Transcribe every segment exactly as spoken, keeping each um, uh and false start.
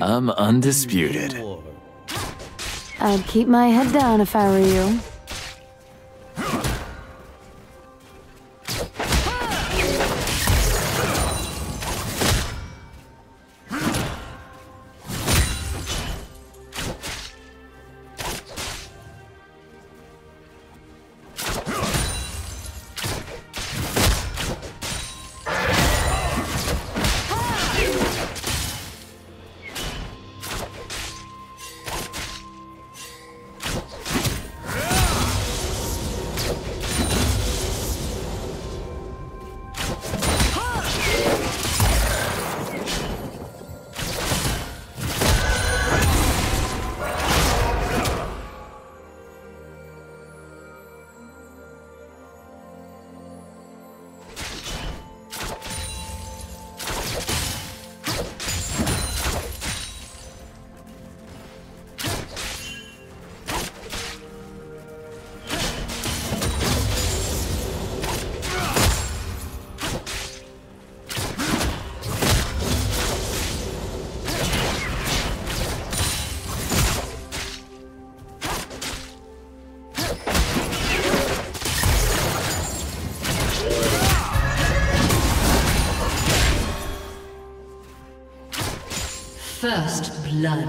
I'm undisputed. I'd keep my head down if I were you. First blood.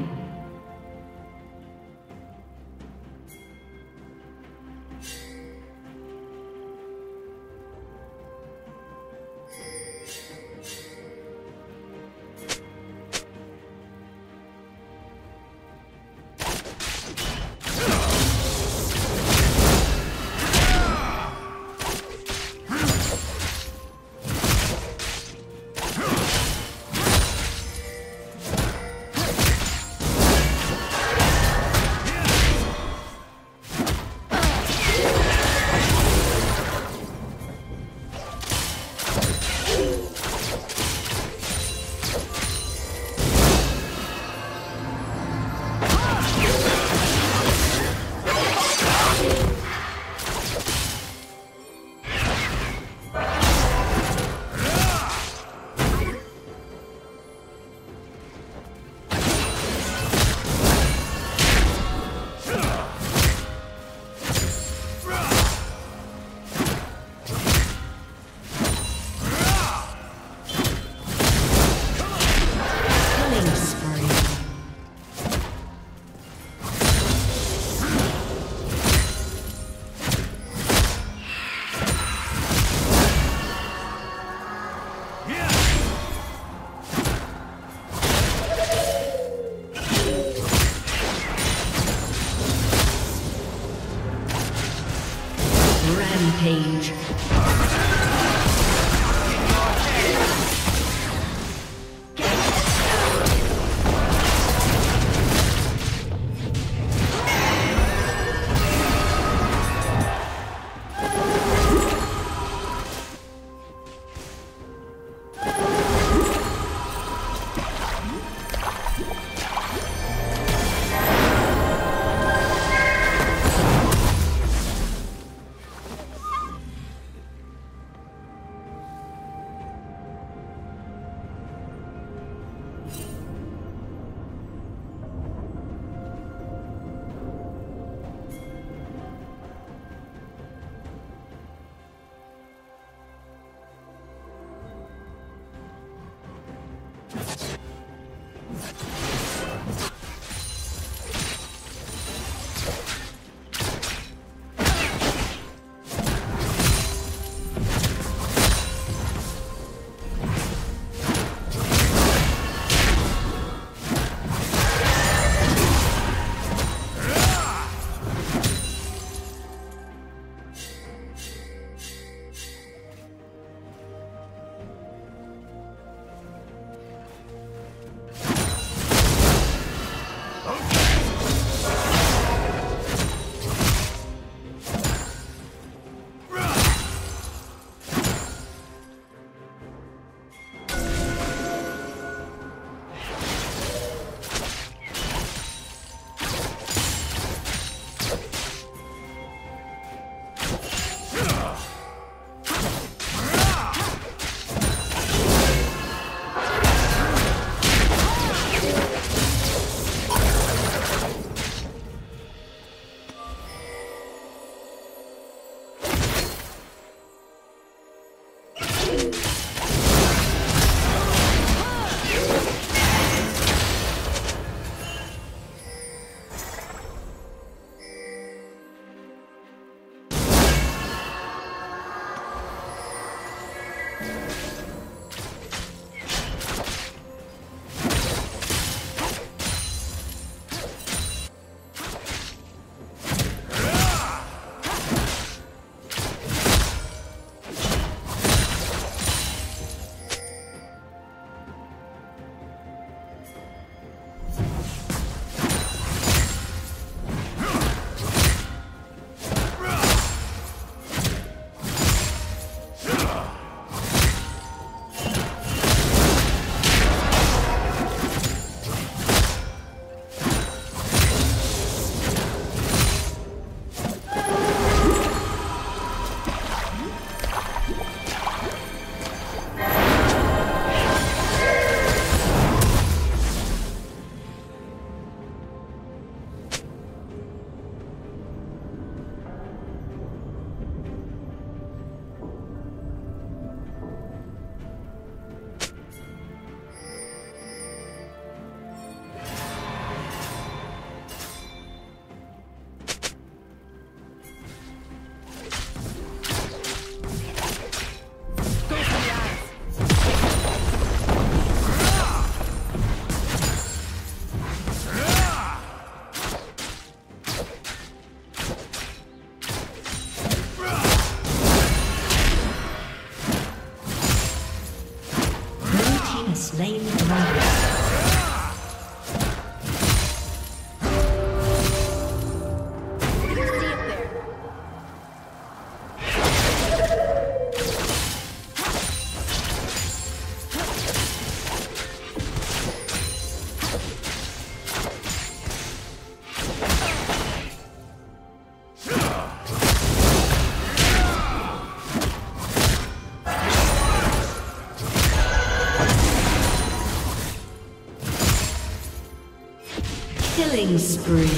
Killing spree.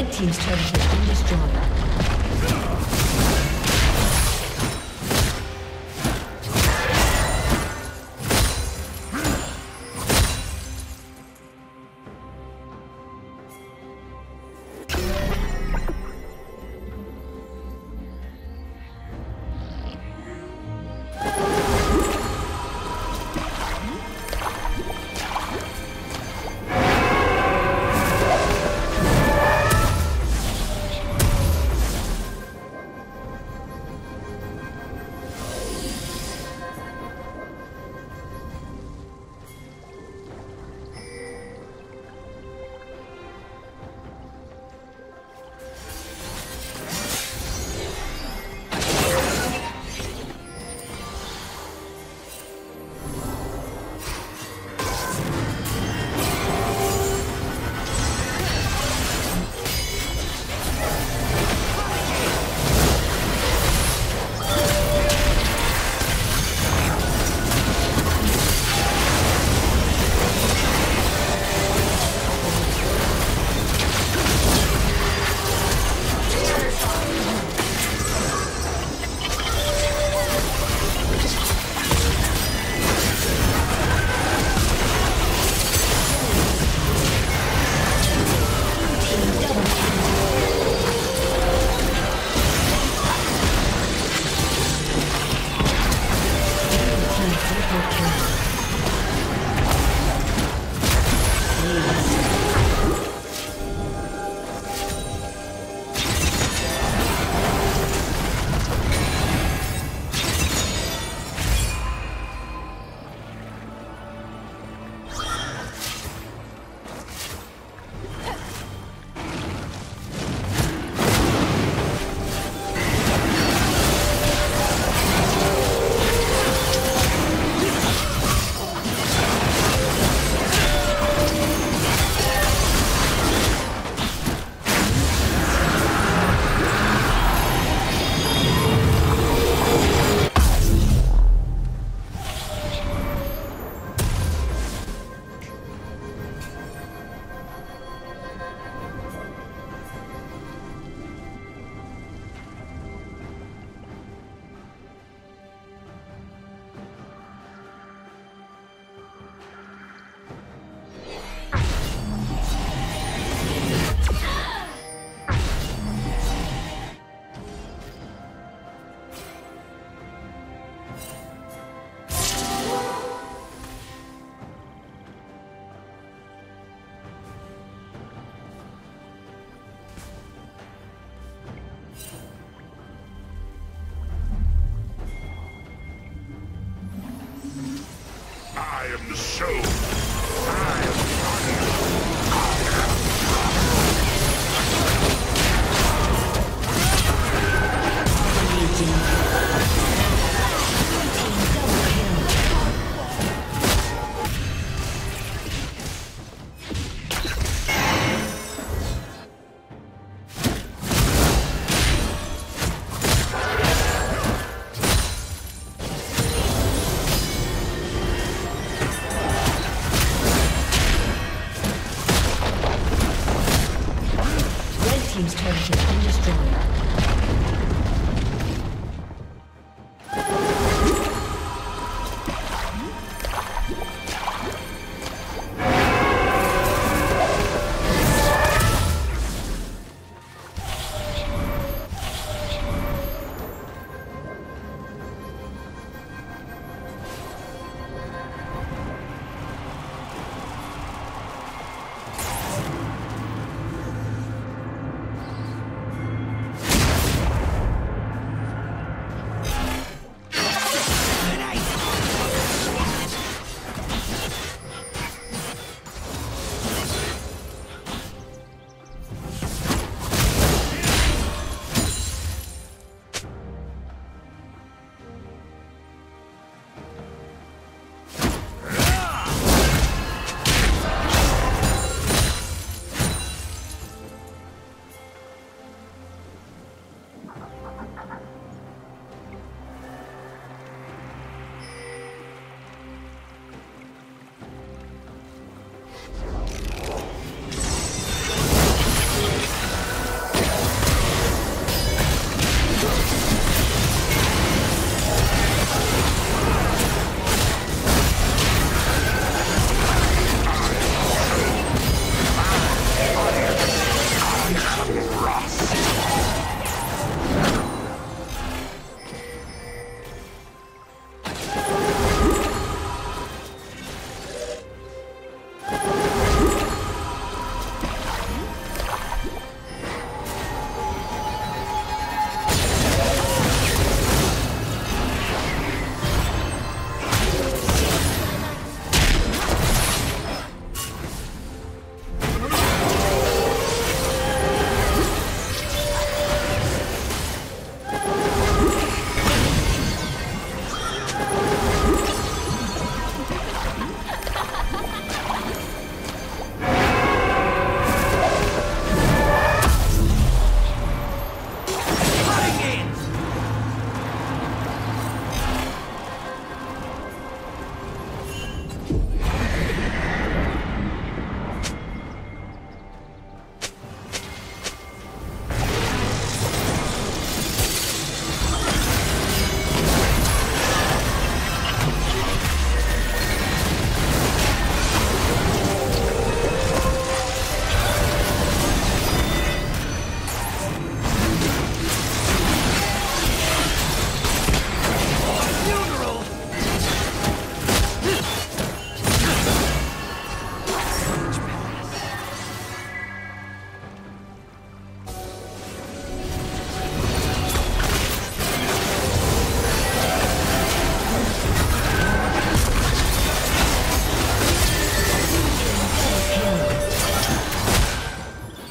Red team's turret has been destroyed.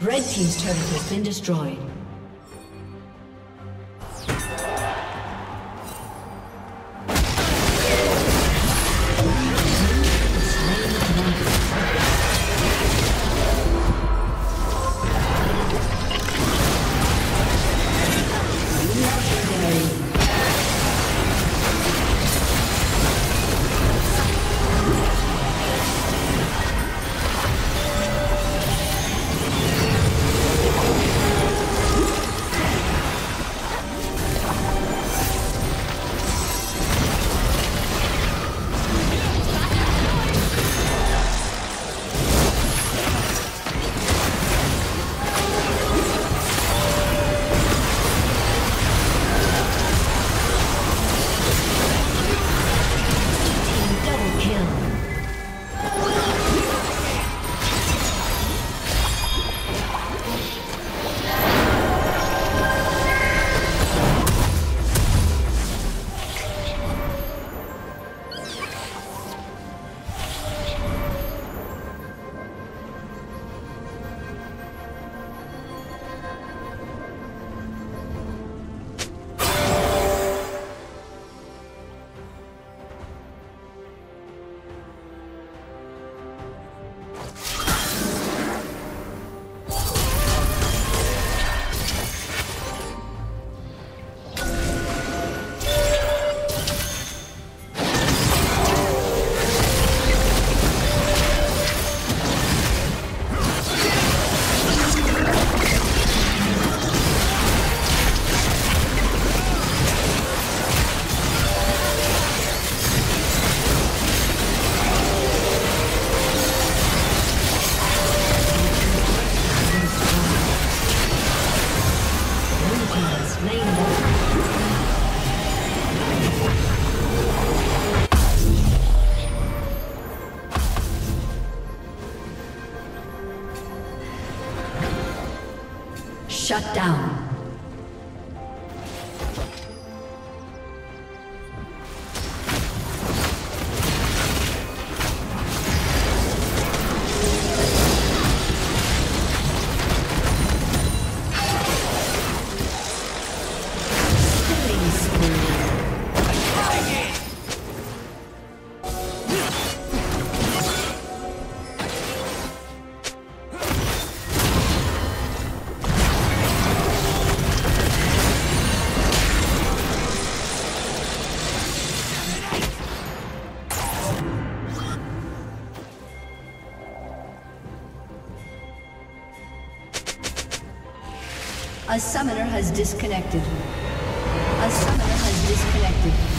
Red team's turret has been destroyed. Shut down. A summoner has disconnected. A summoner has disconnected.